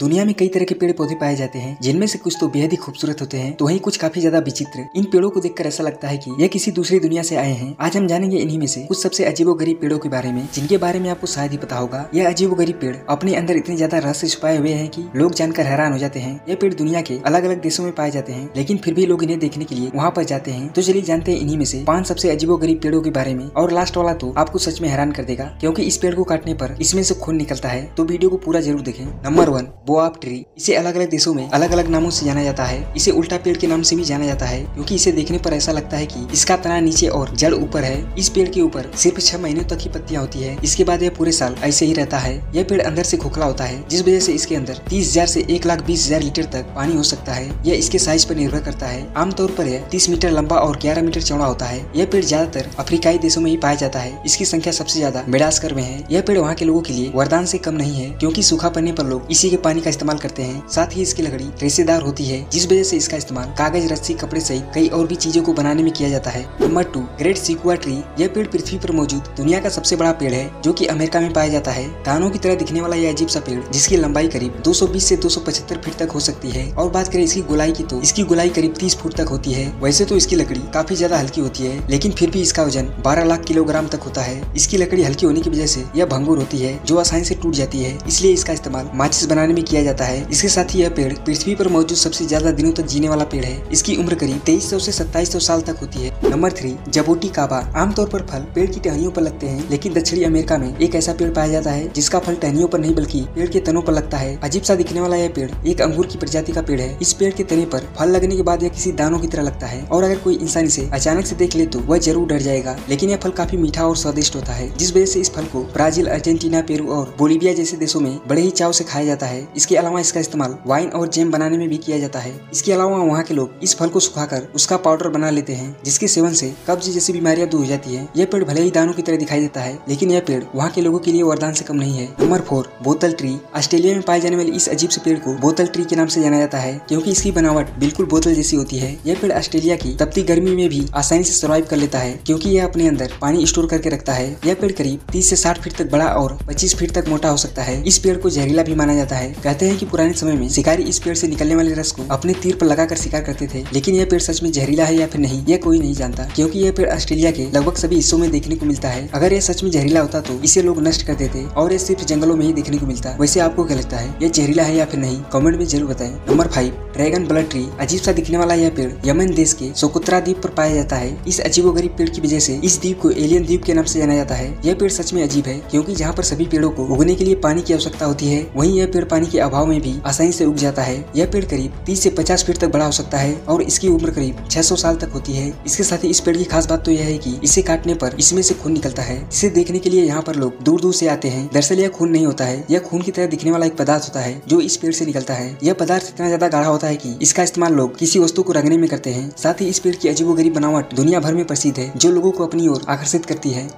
दुनिया में कई तरह के पेड़ पौधे पाए जाते हैं, जिनमें से कुछ तो बेहद ही खूबसूरत होते हैं तो वहीं कुछ काफी ज्यादा विचित्र। इन पेड़ों को देखकर ऐसा लगता है कि ये किसी दूसरी दुनिया से आए हैं। आज हम जानेंगे इन्हीं में से कुछ सबसे अजीबोगरीब पेड़ों के बारे में, जिनके बारे में आपको शायद ही पता होगा। यह अजीबोगरीब पेड़ अपने अंदर इतने ज्यादा रहस्य छुपाए हुए हैं कि लोग जानकर हैरान हो जाते हैं। ये पेड़ दुनिया के अलग अलग देशों में पाए जाते हैं, लेकिन फिर भी लोग इन्हें देखने के लिए वहाँ पर जाते हैं। तो चलिए जानते हैं इन्हीं में से 5 सबसे अजीबोगरीब पेड़ों के बारे में। और लास्ट वाला तो आपको सच में हैरान कर देगा, क्योंकि इस पेड़ को काटने पर इसमें से खून निकलता है। तो वीडियो को पूरा जरूर देखें। Number 1, boab tree. इसे अलग अलग देशों में अलग अलग नामों से जाना जाता है। इसे उल्टा पेड़ के नाम से भी जाना जाता है, क्योंकि इसे देखने पर ऐसा लगता है कि इसका तना नीचे और जड़ ऊपर है। इस पेड़ के ऊपर सिर्फ 6 महीनों तक ही पत्तियां होती है। इसके बाद यह पूरे साल ऐसे ही रहता है। यह पेड़ अंदर से खोखला होता है, जिस वजह से इसके अंदर 30,000 से 1,20,000 लीटर तक पानी हो सकता है। यह इसके साइज पर निर्भर करता है। आमतौर पर यह 30 मीटर लंबा और 11 मीटर चौड़ा होता है। यह पेड़ ज्यादातर अफ्रीकाई देशों में ही पाया जाता है। इसकी संख्या सबसे ज्यादा मेडास्कर में है। यह पेड़ वहाँ के लोगों के लिए वरदान से कम नहीं है, क्योंकि सूखा पड़ने पर लोग इसी के पानी का इस्तेमाल करते हैं। साथ ही इसकी लकड़ी रेशेदार होती है, जिस वजह से इसका इस्तेमाल कागज, रस्सी, कपड़े सहित कई और भी चीजों को बनाने में किया जाता है। Number 2, great sequoia tree. यह पेड़ पृथ्वी पर मौजूद दुनिया का सबसे बड़ा पेड़ है, जो कि अमेरिका में पाया जाता है। कानों की तरह दिखने वाला यह अजीब सा पेड़, जिसकी लंबाई करीब 220 से 275 फीट तक हो सकती है। और बात करें इसकी गोलाई की, तो इसकी गोलाई करीब 30 फुट तक होती है। वैसे तो इसकी लकड़ी काफी ज्यादा हल्की होती है, लेकिन फिर भी इसका वजन 12 लाख किलोग्राम तक होता है। इसकी लकड़ी हल्की होने की वजह से यह भंगुर होती है, जो आसानी से टूट जाती है, इसलिए इसका इस्तेमाल माचिस बनाने में किया जाता है। इसके साथ ही यह पेड़ पृथ्वी पर मौजूद सबसे ज्यादा दिनों तक जीने वाला पेड़ है। इसकी उम्र करीब 2300 से 2700 साल तक होती है। Number 3, jaboticaba. आमतौर पर फल पेड़ की टहनियों पर लगते हैं, लेकिन दक्षिणी अमेरिका में एक ऐसा पेड़ पाया जाता है जिसका फल टहनियों पर नहीं बल्कि पेड़ के तनों पर लगता है। अजीब सा दिखने वाला यह पेड़ एक अंगूर की प्रजाति का पेड़ है। इस पेड़ के तने पर फल लगने के बाद यह किसी दानों की तरह लगता है, और अगर कोई इंसान इसे अचानक से देख ले तो वह जरूर डर जाएगा। लेकिन यह फल काफी मीठा और स्वादिष्ट होता है, जिस वजह से इस फल को ब्राजील, अर्जेंटीना, पेरू और बोलिविया जैसे देशों में बड़े ही चाव से खाया जाता है। इसके अलावा इसका इस्तेमाल वाइन और जैम बनाने में भी किया जाता है। इसके अलावा वहाँ के लोग इस फल को सुखाकर उसका पाउडर बना लेते हैं, जिसके सेवन से कब्ज जैसी बीमारियां दूर हो जाती है। यह पेड़ भले ही दानों की तरह दिखाई देता है, लेकिन यह पेड़ वहाँ के लोगों के लिए वरदान से कम नहीं है। नंबर 4, बोतल ट्री। ऑस्ट्रेलिया में पाए जाने वाले इस अजीब से पेड़ को बोतल ट्री के नाम से जाना जाता है, क्योंकि इसकी बनावट बिल्कुल बोतल जैसी होती है। यह पेड़ ऑस्ट्रेलिया की तपती गर्मी में भी आसानी से सर्वाइव कर लेता है, क्योंकि यह अपने अंदर पानी स्टोर करके रखता है। यह पेड़ करीब 30 से 60 फीट तक बड़ा और 25 फीट तक मोटा हो सकता है। इस पेड़ को जहरीला भी माना जाता है। कहते हैं कि पुराने समय में शिकारी इस पेड़ से निकलने वाले रस को अपने तीर पर लगाकर शिकार करते थे, लेकिन यह पेड़ सच में जहरीला है या फिर नहीं, यह कोई नहीं जानता, क्योंकि यह पेड़ ऑस्ट्रेलिया के लगभग सभी हिस्सों में देखने को मिलता है। अगर यह सच में जहरीला होता तो इसे लोग नष्ट कर देते, और यह सिर्फ जंगलों में ही देखने को मिलता। वैसे आपको क्या लगता है, यह जहरीला है या फिर नहीं, कमेंट में जरूर बताएं। Number 5, dragon blood tree. अजीब सा दिखने वाला यह पेड़ यमन देश के सोकोत्रा द्वीप पर पाया जाता है। इस अजीबोगरीब पेड़ की वजह से इस द्वीप को एलियन द्वीप के नाम से जाना जाता है। यह पेड़ सच में अजीब है, क्योंकि जहाँ पर सभी पेड़ों को उगने के लिए पानी की आवश्यकता होती है, वहीं यह पेड़ पानी के अभाव में भी आसानी से उग जाता है। यह पेड़ करीब 30 से 50 फीट तक बड़ा हो सकता है, और इसकी उम्र करीब 600 साल तक होती है। इसके साथ ही इस पेड़ की खास बात तो यह है कि इसे काटने पर इसमें से खून निकलता है। इसे देखने के लिए यहाँ पर लोग दूर दूर से आते हैं। दरअसल यह खून नहीं होता है, यह खून की तरह दिखने वाला एक पदार्थ होता है, जो इस पेड़ से निकलता है। यह पदार्थ इतना ज्यादा गाढ़ा होता है कि इसका इस्तेमाल लोग किसी वस्तु को रंगने में करते हैं। साथ ही इस पेड़ की अजीबोगरीब बनावट दुनिया भर में प्रसिद्ध है, जो लोगों को अपनी ओर आकर्षित करती है।